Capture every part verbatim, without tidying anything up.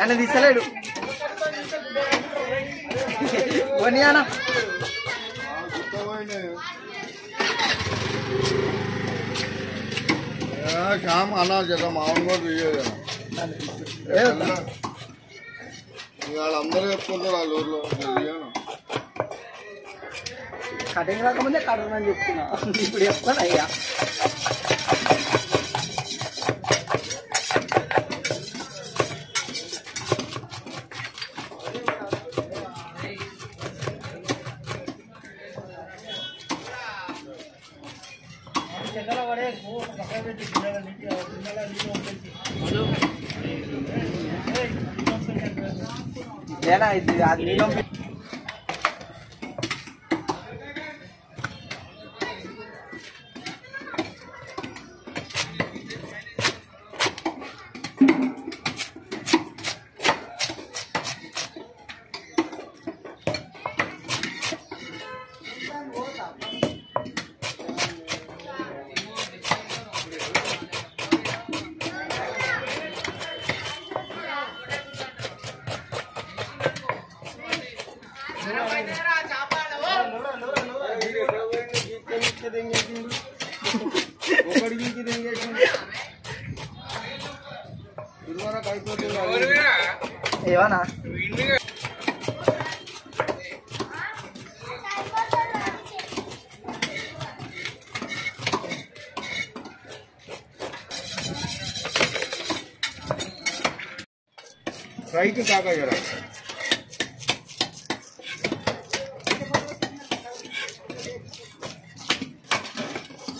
And this salad. One yana. Yeah, come on, I'll get a mound of you. You are under the photo. Cutting like on the cardinal, you know, you put it up. Yeah, I did. I did not. Ivana. Try to saga your eyes.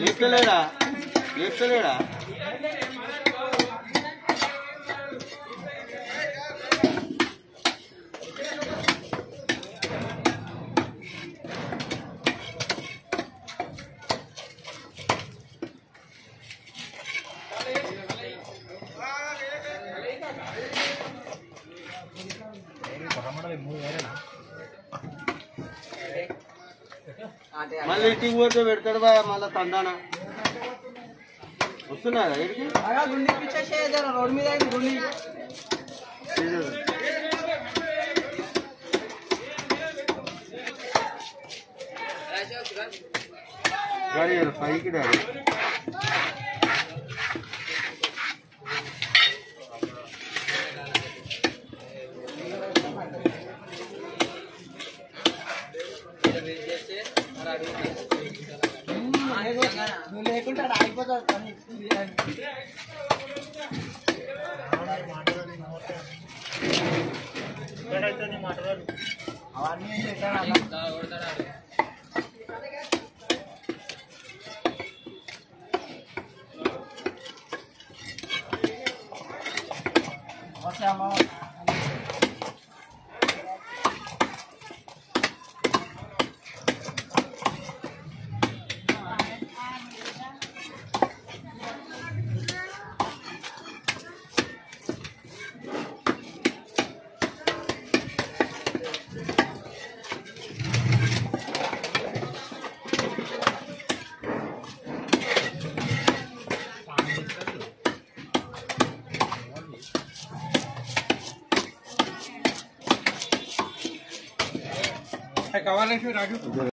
Leftelera, leftelera. Malay team work the wait करवा माला तांडना उसने ना ये क्या? आरा गुंडी पीछे से जरा road में जाएगी गुंडी गाड़ी यार फाइ किधर है? I